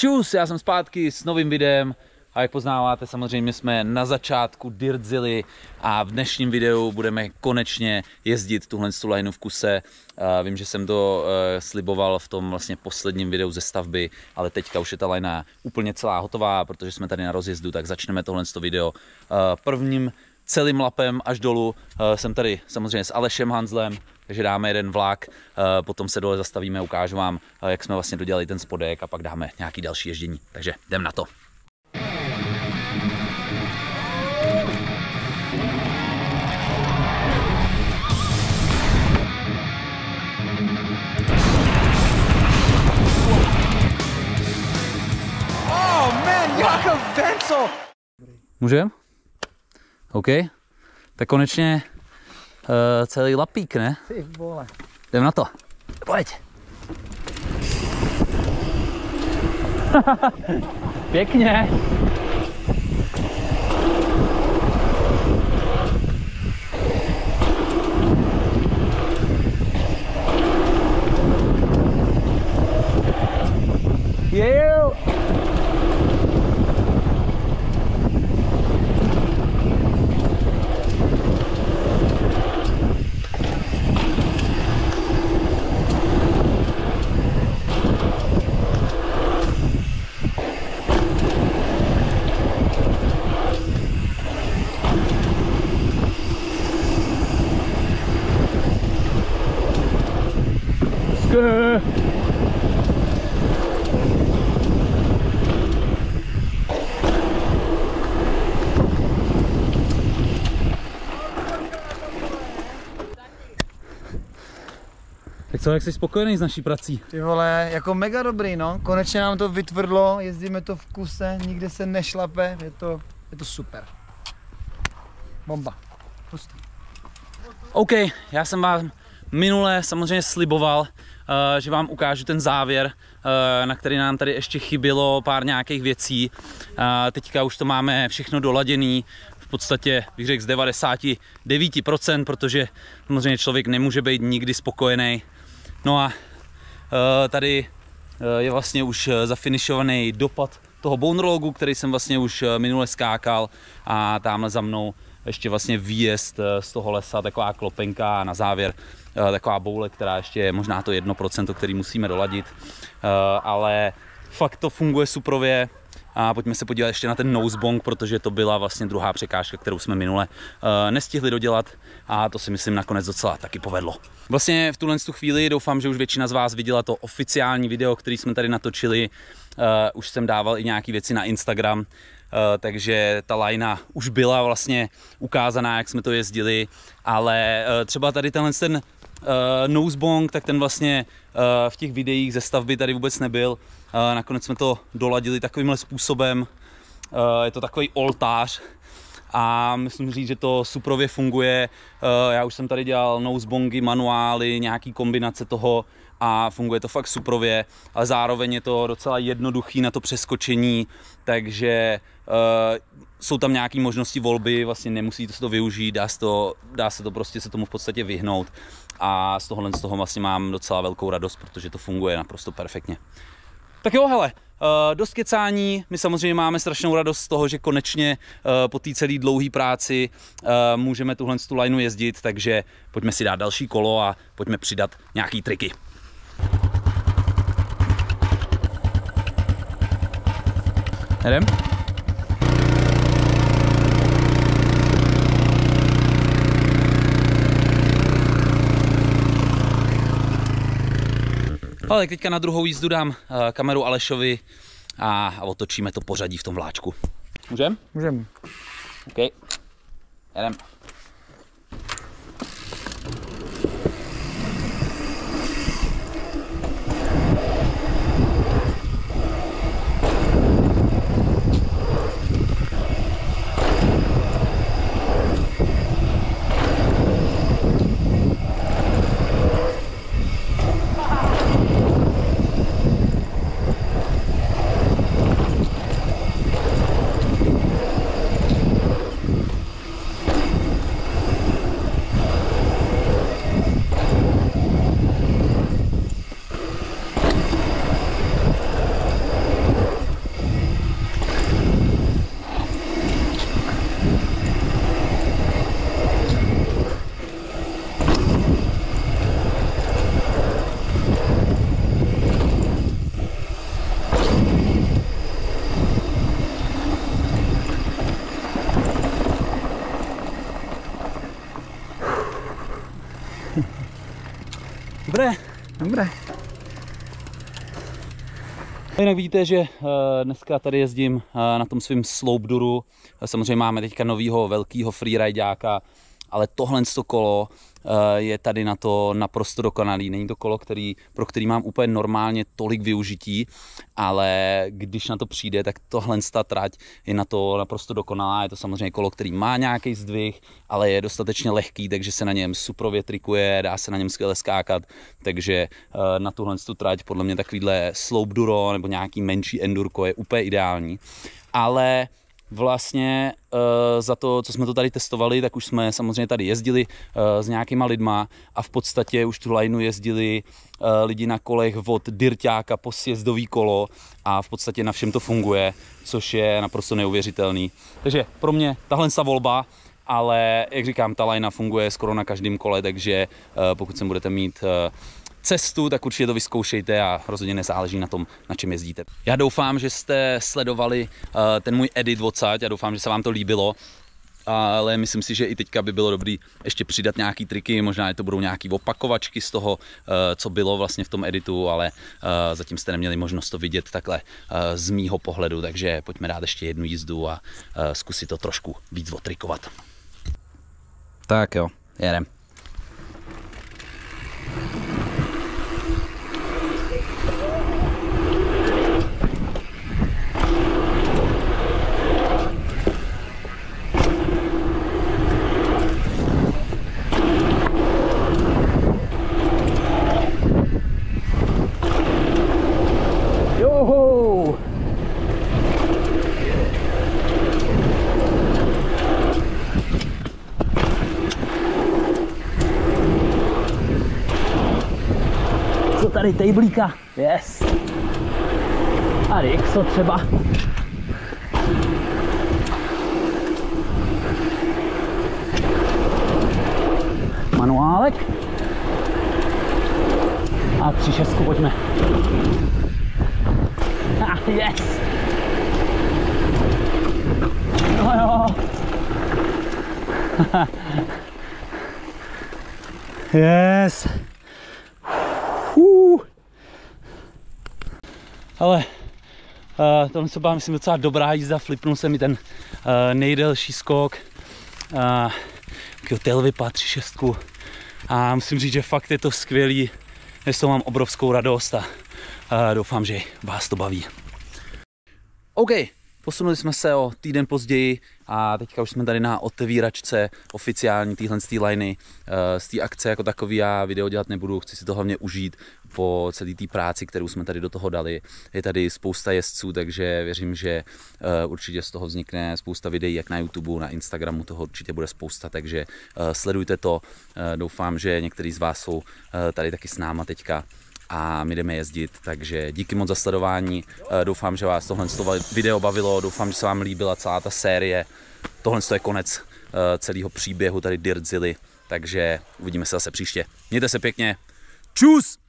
Čus, já jsem zpátky s novým videem a jak poznáváte, samozřejmě jsme na začátku Dirtzilly a v dnešním videu budeme konečně jezdit tuhle lineu v kuse. Vím, že jsem to sliboval v tom vlastně posledním videu ze stavby, ale teďka už je ta linea úplně celá hotová, protože jsme tady na rozjezdu, tak začneme tohle video prvním celým lapem až dolů. Jsem tady samozřejmě s Alešem Hanzlem, takže dáme jeden vlak, potom se dole zastavíme, ukážu vám, jak jsme vlastně dodělali ten spodek a pak dáme nějaký další ježdění. Takže jdem na to. Oh man, Jakob Vencel! Můžem? OK, tak konečně celý lapík, ne? Ty vole. Jdem na to. Pojď. Pěkně. Yeah. Tak co, jak jsi spokojený s naší prací? Ty vole, jako mega dobrý, no. Konečně nám to vytvrdlo, jezdíme to v kuse, nikde se nešlape, je to super. Bomba. Pustý. OK, já jsem vám minule samozřejmě sliboval, že vám ukážu ten závěr, na který nám tady ještě chybělo pár nějakých věcí. Teďka už to máme všechno doladěný. V podstatě bych řekl z 99%, protože samozřejmě člověk nemůže být nikdy spokojený. No a tady je vlastně už zafinišovaný dopad toho bone rollu, který jsem vlastně už minule skákal, a tamhle za mnou ještě vlastně výjezd z toho lesa, taková klopenka a na závěr taková boule, která ještě je možná to 1%, který musíme doladit, ale fakt to funguje suprově. A pojďme se podívat ještě na ten nosebong, protože to byla vlastně druhá překážka, kterou jsme minule nestihli dodělat, a to si myslím nakonec docela taky povedlo. Vlastně v tuhle chvíli doufám, že už většina z vás viděla to oficiální video, který jsme tady natočili. Už jsem dával i nějaké věci na Instagram, takže ta linea už byla vlastně ukázaná, jak jsme to jezdili, ale třeba tady ten nosebong, tak ten vlastně v těch videích ze stavby tady vůbec nebyl. Nakonec jsme to doladili takovýmhle způsobem. Je to takový oltář a musím říct, že to suprově funguje. Já už jsem tady dělal nosebongy, manuály, nějaký kombinace toho a funguje to fakt suprově, ale zároveň je to docela jednoduchý na to přeskočení, takže jsou tam nějaké možnosti volby, vlastně nemusíte se to využít, dá se to prostě se tomu v podstatě vyhnout, a z toho vlastně mám docela velkou radost, protože to funguje naprosto perfektně. Tak jo, hele, dost kecání, my samozřejmě máme strašnou radost z toho, že konečně po té celé dlouhé práci můžeme tu lineu jezdit, takže pojďme si dát další kolo a pojďme přidat nějaký triky. Jdem. Ale teďka na druhou jízdu dám kameru Alešovi a otočíme to pořadí v tom vláčku. Můžem? Můžem. OK. Jdem. Dobré. Jinak vidíte, že dneska tady jezdím na tom svým slope duru. Samozřejmě máme teďka novýho velkého freeridáka, ale tohle kolo je tady na to naprosto dokonalý. Není to kolo, pro který mám úplně normálně tolik využití, ale když na to přijde, tak tohle trať je na to naprosto dokonalá. Je to samozřejmě kolo, který má nějaký zdvih, ale je dostatečně lehký, takže se na něm suprově trikuje, dá se na něm skvěle skákat, takže na tuhle trať podle mě takovýhle slope duro nebo nějaký menší endurko je úplně ideální. Ale vlastně za to, co jsme to tady testovali, tak už jsme samozřejmě tady jezdili s nějakýma lidma a v podstatě už tu lineu jezdili lidi na kolech od dirťáka po sjezdový kolo a v podstatě na všem to funguje, což je naprosto neuvěřitelný. Takže pro mě tahle volba, ale jak říkám, ta linea funguje skoro na každém kole, takže pokud sem budete mít cestu, tak určitě to vyzkoušejte a rozhodně nezáleží na tom, na čem jezdíte. Já doufám, že jste sledovali ten můj edit odsaď a doufám, že se vám to líbilo, ale myslím si, že i teďka by bylo dobré ještě přidat nějaký triky, možná to budou nějaké opakovačky z toho, co bylo vlastně v tom editu, ale zatím jste neměli možnost to vidět takhle z mýho pohledu, takže pojďme dát ještě jednu jízdu a zkusit to trošku víc otrikovat. Tak jo, jedem. Tady tejblíka, yes. A Rixo třeba. Manuálek. A 3.6, pojďme. Ah, yes. No jo. Yes. Ale tohle se byla, myslím, docela dobrá jízda, flipnul se mi ten nejdelší skok, takovýho tailwhipa 3.6 a musím říct, že fakt je to skvělý, že s toho mám obrovskou radost a doufám, že vás to baví. OK, posunuli jsme se o týden později a teďka už jsme tady na otevíračce oficiální téhle liney. Z té akce jako takový já video dělat nebudu, chci si to hlavně užít po celé té práci, kterou jsme tady do toho dali. Je tady spousta jezdců, takže věřím, že určitě z toho vznikne spousta videí, jak na YouTube, na Instagramu, toho určitě bude spousta, takže sledujte to. Doufám, že některý z vás jsou tady taky s náma teďka a my jdeme jezdit, takže díky moc za sledování, doufám, že vás tohle video bavilo, doufám, že se vám líbila celá ta série, tohle je konec celého příběhu tady Dirtzilly, takže uvidíme se zase příště, mějte se pěkně, čus!